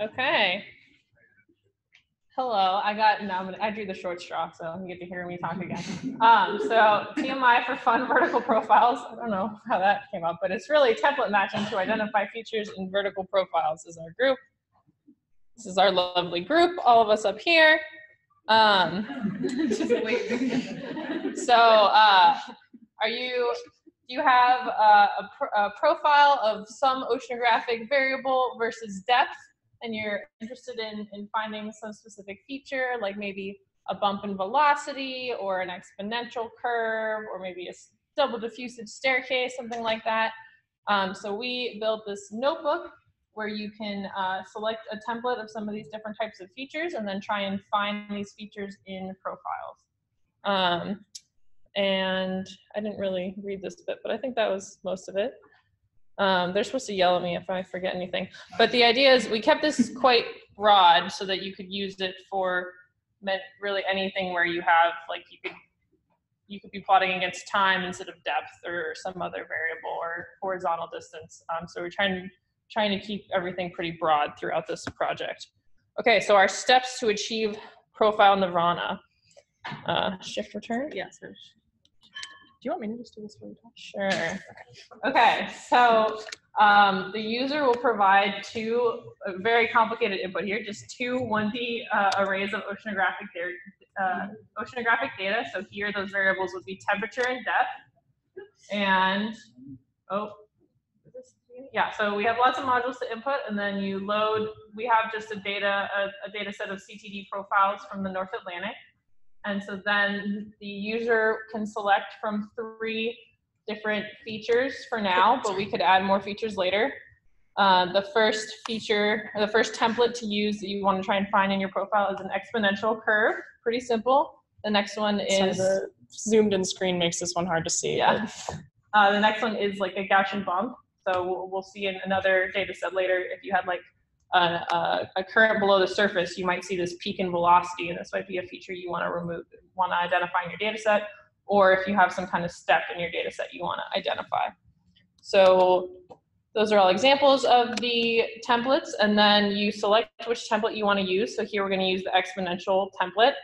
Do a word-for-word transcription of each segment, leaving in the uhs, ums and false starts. Okay. Hello, I got, no, I'm gonna, I drew the short straw, so you get to hear me talk again. Um, so T M I for fun vertical profiles. I don't know how that came up, but it's really template matching to identify features in vertical profiles is our group. This is our lovely group, all of us up here. Um, just wait. So uh, are you, you have a, a, pr a profile of some oceanographic variable versus depth, and you're interested in, in finding some specific feature, like maybe a bump in velocity or an exponential curve or maybe a double diffusive staircase, something like that. Um, so we built this notebook where you can uh, select a template of some of these different types of features and then try and find these features in profiles. Um, and I didn't really read this bit, but I think that was most of it. Um, they're supposed to yell at me if I forget anything. But the idea is we kept this quite broad so that you could use it for really anything where you have, like you could, you could be plotting against time instead of depth or some other variable or horizontal distance. Um, so we're trying, trying to keep everything pretty broad throughout this project. Okay, so our steps to achieve profile nirvana. Uh, shift return? Yes. Yeah, do you want me to just do this for you? Sure. Okay, so um, the user will provide two uh, very complicated input here, just two one D uh, arrays of oceanographic, uh, oceanographic data. So here those variables would be temperature and depth. And, oh, yeah, so we have lots of modules to input, and then you load, we have just a data, a, a data set of C T D profiles from the North Atlantic. And so then the user can select from three different features for now, but we could add more features later. Uh, the first feature, or the first template to use that you want to try and find in your profile is an exponential curve. Pretty simple. The next one is... So the zoomed-in screen makes this one hard to see. Yeah. Uh, the next one is like a Gaussian bump. So we'll, we'll see in another data set later if you had like Uh, uh, a current below the surface, you might see this peak in velocity, and this might be a feature you want to remove, want to identify in your data set, or if you have some kind of step in your data set you want to identify. So those are all examples of the templates, and then you select which template you want to use. So here we're going to use the exponential template,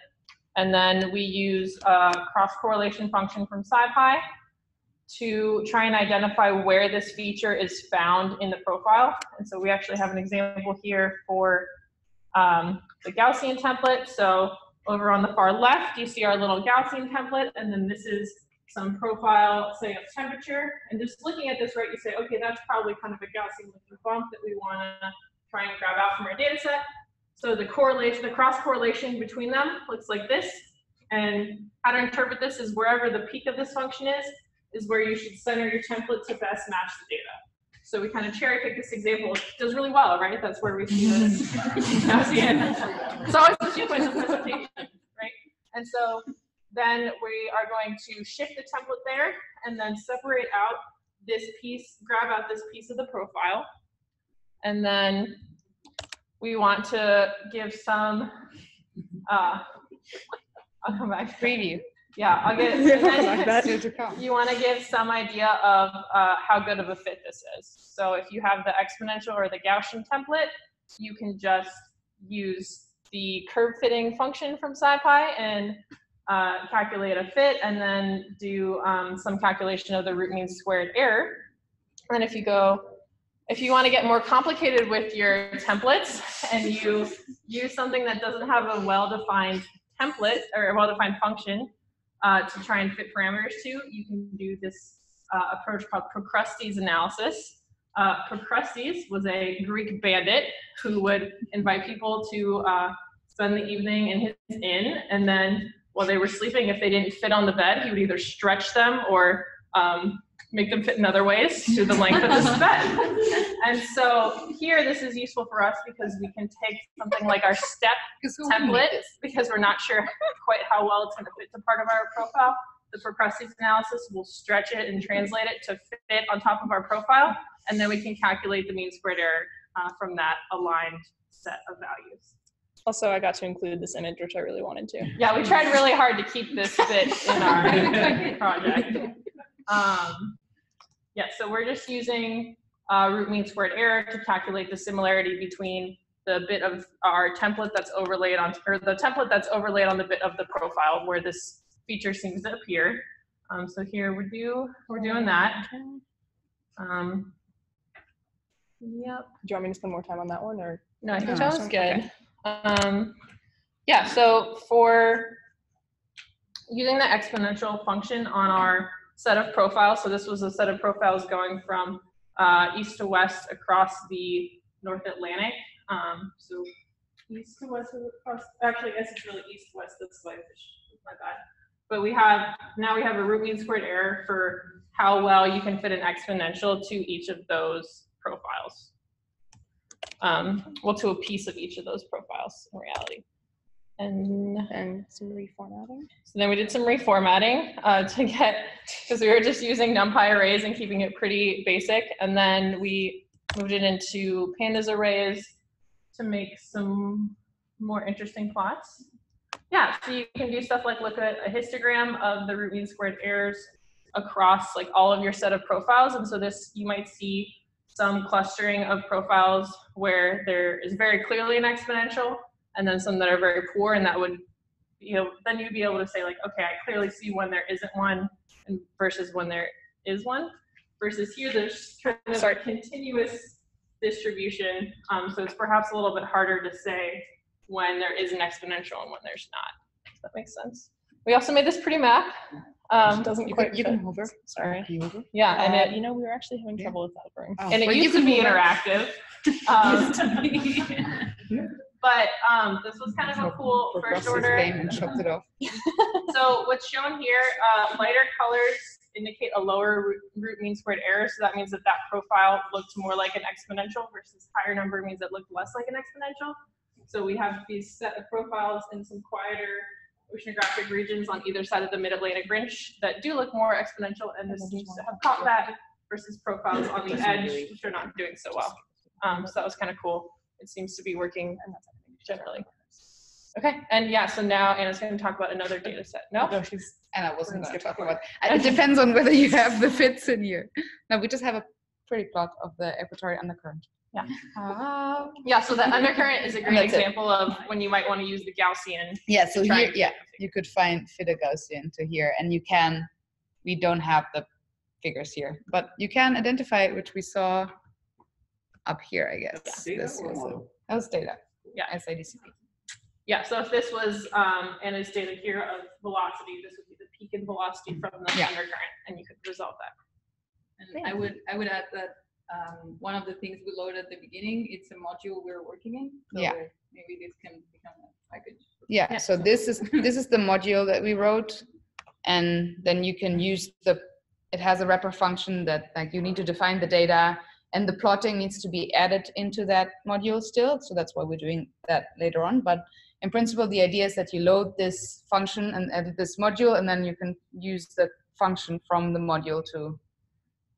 and then we use a cross-correlation function from SciPy to try and identify where this feature is found in the profile. And so we actually have an example here for um, the Gaussian template. So over on the far left, you see our little Gaussian template, and then this is some profile, say, of temperature. And just looking at this, right, you say, okay, that's probably kind of a Gaussian-looking bump that we want to try and grab out from our data set. So the correlation, the cross-correlation between them looks like this. And how to interpret this is wherever the peak of this function is, is where you should center your template to best match the data. So we kind of cherry pick this example. It does really well, right? That's where we see this. It's always the two points of presentation, right? And so then we are going to shift the template there and then separate out this piece, grab out this piece of the profile. And then we want to give some, uh, I'll come back. Preview. Yeah, I'll get it. You want to give some idea of uh, how good of a fit this is. So if you have the exponential or the Gaussian template, you can just use the curve fitting function from SciPy and uh, calculate a fit, and then do um, some calculation of the root mean squared error. And if you go, if you want to get more complicated with your templates and you use something that doesn't have a well-defined template or a well-defined function, Uh, to try and fit parameters to, you can do this uh, approach called Procrustes analysis. Uh, Procrustes was a Greek bandit who would invite people to uh, spend the evening in his inn, and then while they were sleeping, if they didn't fit on the bed, he would either stretch them or um, make them fit in other ways to the length of this bed. And so here, this is useful for us because we can take something like our step template, because we're not sure quite how well it's going to fit to part of our profile. The Procrustes analysis will stretch it and translate it to fit on top of our profile, and then we can calculate the mean squared error uh, from that aligned set of values. Also, I got to include this image, which I really wanted to. Yeah, we tried really hard to keep this fit in our project. Um, Yeah, so we're just using uh, root mean squared error to calculate the similarity between the bit of our template that's overlaid on, or the template that's overlaid on the bit of the profile where this feature seems to appear. Um, so here we do, we're doing that. Um, yep. Do you want me to spend more time on that one, or? No, I think no, that was good. Okay. Um, yeah, so for using the exponential function on our set of profiles, so this was a set of profiles going from uh, east to west across the North Atlantic. Um, so east to west across, actually I guess it's really east to west this way, my bad. But we have, now we have a root mean squared error for how well you can fit an exponential to each of those profiles. Um, well, to a piece of each of those profiles in reality. And, and some reformatting. So then we did some reformatting uh, to get, because we were just using NumPy arrays and keeping it pretty basic. And then we moved it into Pandas arrays to make some more interesting plots. Yeah, so you can do stuff like look at a histogram of the root mean squared errors across like all of your set of profiles. And so this, you might see some clustering of profiles where there is very clearly an exponential, and then some that are very poor, and that would, you know, then you'd be able to say like, okay, I clearly see when there isn't one and versus when there is one, versus here there's kind of Sorry. a continuous distribution. Um, so it's perhaps a little bit harder to say when there is an exponential and when there's not. Does that make sense? We also made this pretty map. Um, doesn't you quite can, you can hover. Sorry. You hover? Yeah, uh, and it, you know, we were actually having yeah. trouble with hovering. Oh, and it used to be interactive. Um, but um, this was kind of a cool first order. And chopped it off. So what's shown here, uh, lighter colors indicate a lower root, root mean squared error. So that means that that profile looked more like an exponential, versus higher number means it looked less like an exponential. So we have these set of profiles in some quieter oceanographic regions on either side of the Mid-Atlantic Ridge that do look more exponential, and this seems to have caught that, versus profiles on the edge which are not doing so well. Um, so that was kind of cool. It seems to be working generally. Okay, and yeah, so now Anna's going to talk about another data set. No? No, she's, and I wasn't going to talk about it. It depends on whether you have the fits in here. No, we just have a pretty plot of the equatorial undercurrent. Yeah. Uh, yeah. So the undercurrent is a great example it. of when you might want to use the Gaussian. Yeah. So here, yeah, you could find fit a Gaussian to here, and you can. We don't have the figures here, but you can identify it, which we saw up here, I guess. That's data. This was, so that was data. Yeah. S I D C P. Yeah. So if this was um, and it's data here of velocity, this would be the peak in velocity from the yeah. undercurrent, and you could resolve that. And yeah. I would, I would add that. Um, one of the things we loaded at the beginning, it's a module we're working in. So yeah. maybe this can become a package. Yeah, yeah. So this is this is the module that we wrote, and then you can use the, it has a wrapper function that like you need to define the data, and the plotting needs to be added into that module still. So that's why we're doing that later on. But in principle, the idea is that you load this function and edit this module, and then you can use the function from the module to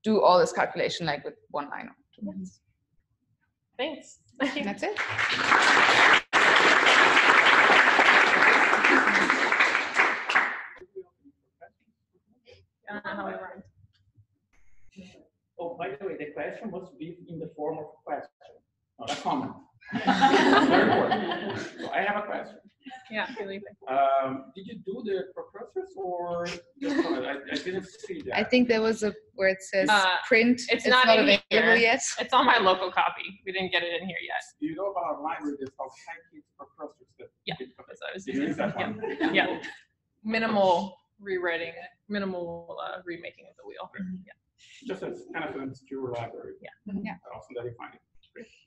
do all this calculation like with one line or two lines. Thanks. Thank you. That's it. Oh, by the way, the question must be in the form of a question, not a comment. Very important. So I have a question. Yeah, um, did you do the precursors or I, I didn't see that? I think there was a where it says uh, print. It's, it's not, not available here. Yet. It's on my local copy. We didn't get it in here yet. Do you know about a library that's called SciPy precursors? Yeah, that's what I was using. That one? Yeah. yeah, minimal rewriting, minimal uh, remaking of the wheel. Okay. Yeah, just as kind of an obscure library. Yeah, yeah. Often that you find it. Great.